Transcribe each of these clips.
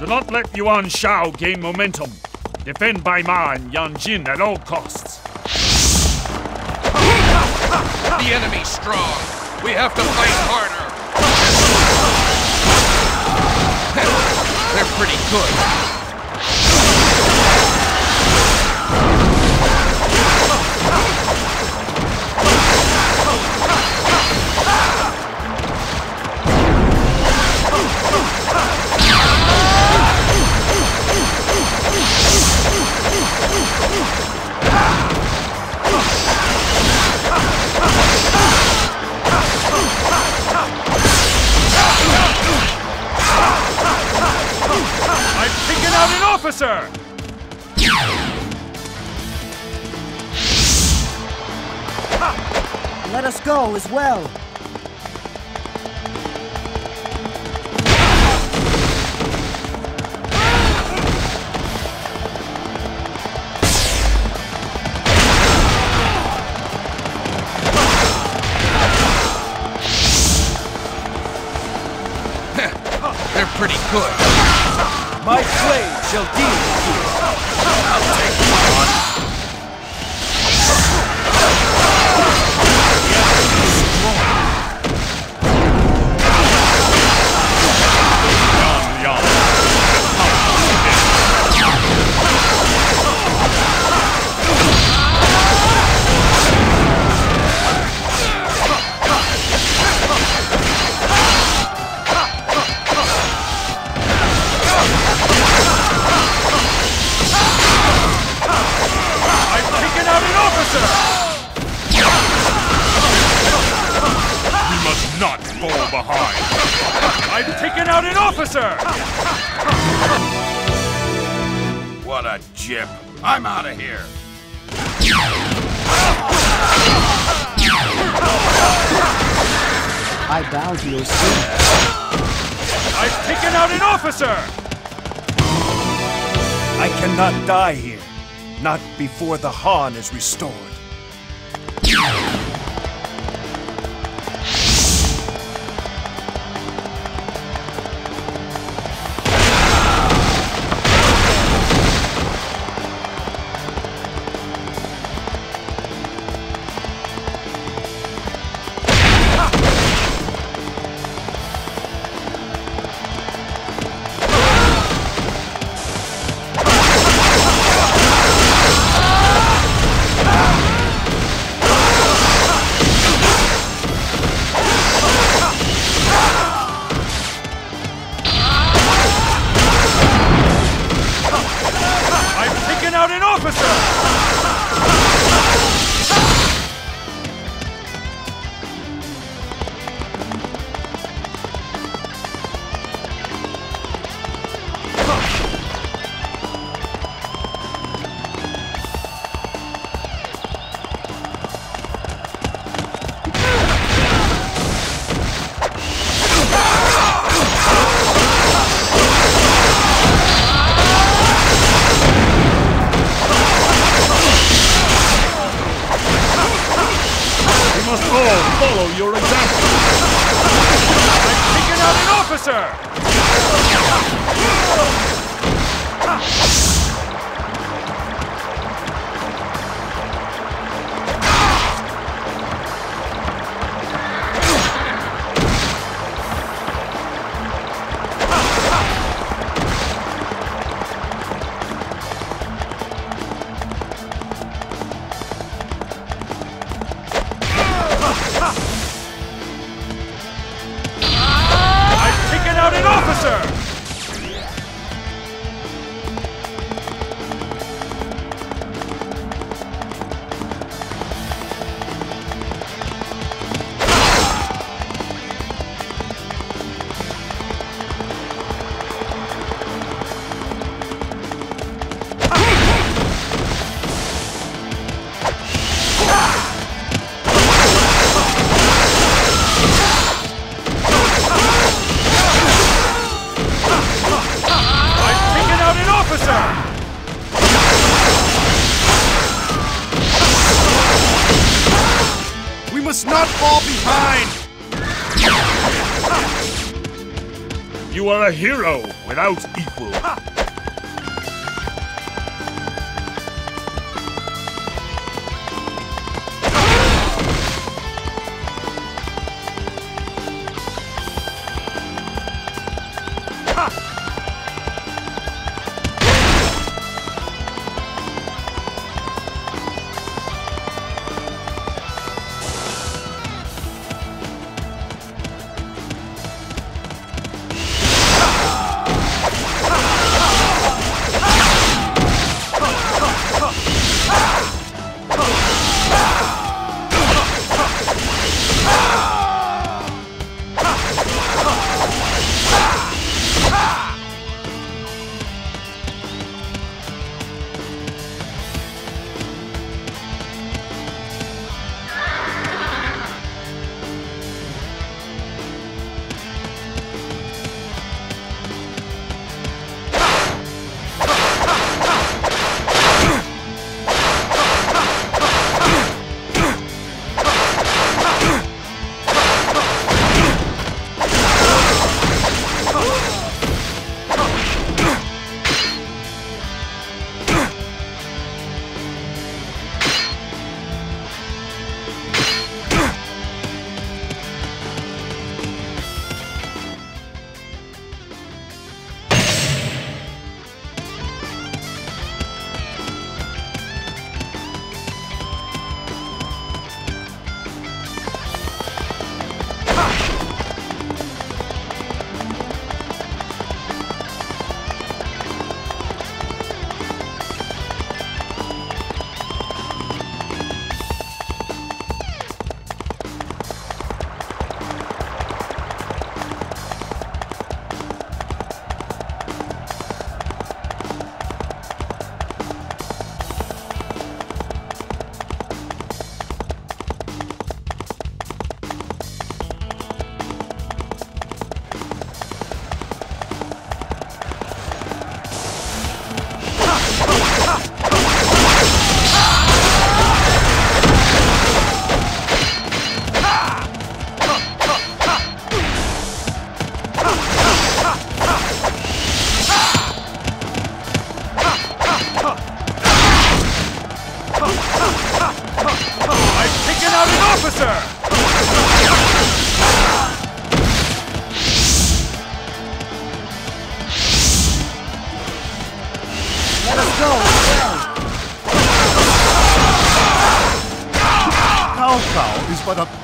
Do not let Yuan Shao gain momentum. Defend Bai Ma and Yan Jin at all costs. The enemy's strong. We have to fight harder. They're pretty good. Officer! Let us go as well. They're pretty good. My slave shall deal with you. I'll take you on. I've taken out an officer! What a jip. I'm out of here. I bow to your sin. I've taken out an officer! I cannot die here. Not before the Han is restored. You are a hero without equal.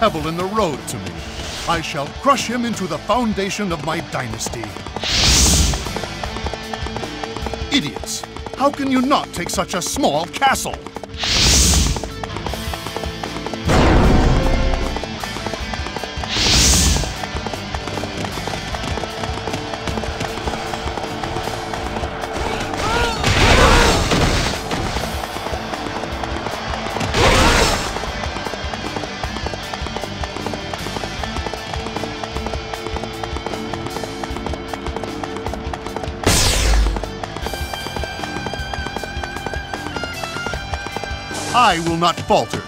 Pebble in the road to me. I shall crush him into the foundation of my dynasty. Idiots! How can you not take such a small castle? I will not falter.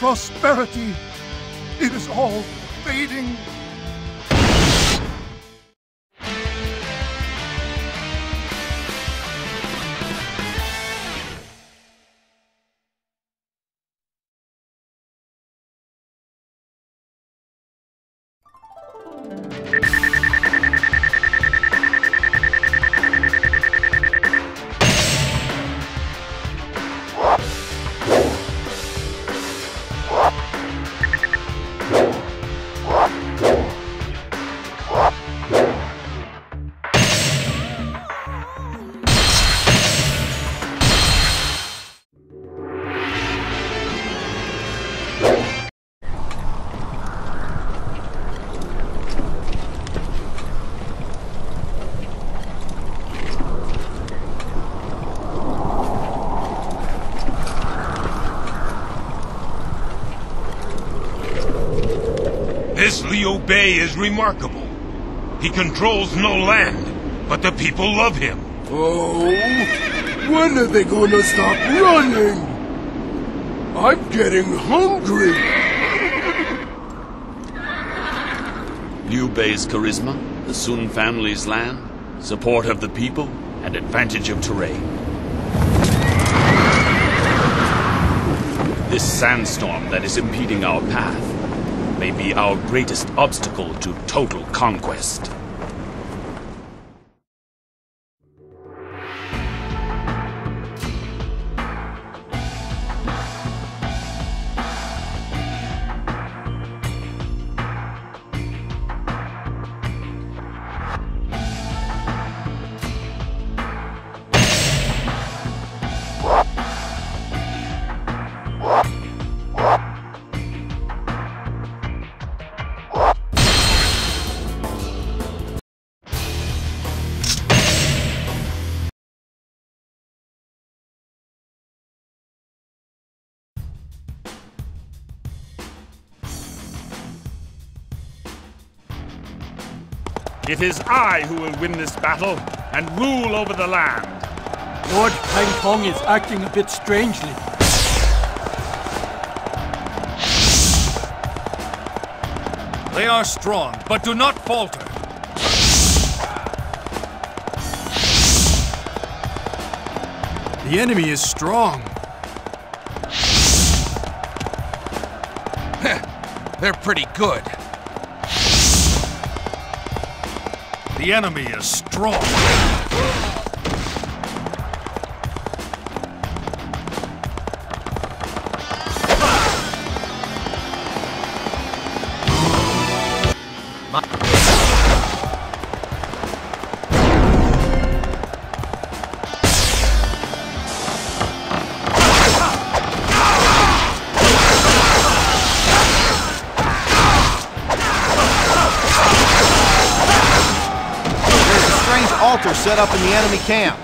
Prosperity, it is all fading. This Liu Bei is remarkable. He controls no land, but the people love him. Oh, when are they gonna stop running? I'm getting hungry. Liu Bei's charisma, the Sun family's land, support of the people, and advantage of terrain. This sandstorm that is impeding our path may be our greatest obstacle to total conquest. It is I who will win this battle and rule over the land. Lord Pang Kong is acting a bit strangely. They are strong, but do not falter. The enemy is strong. They're pretty good. The enemy is strong. Set up in the enemy camp.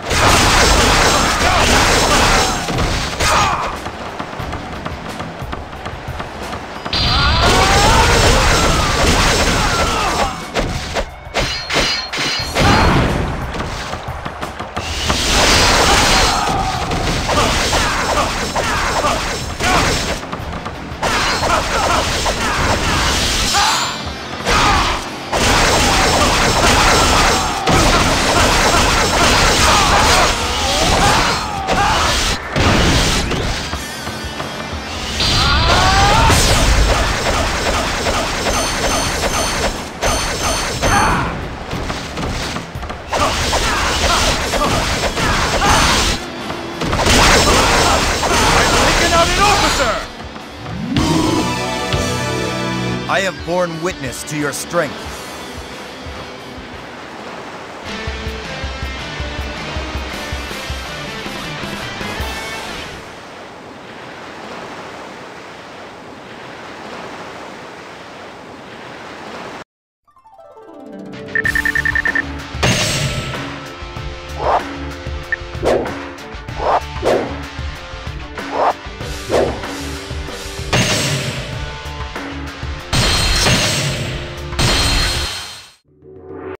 I have borne witness to your strength.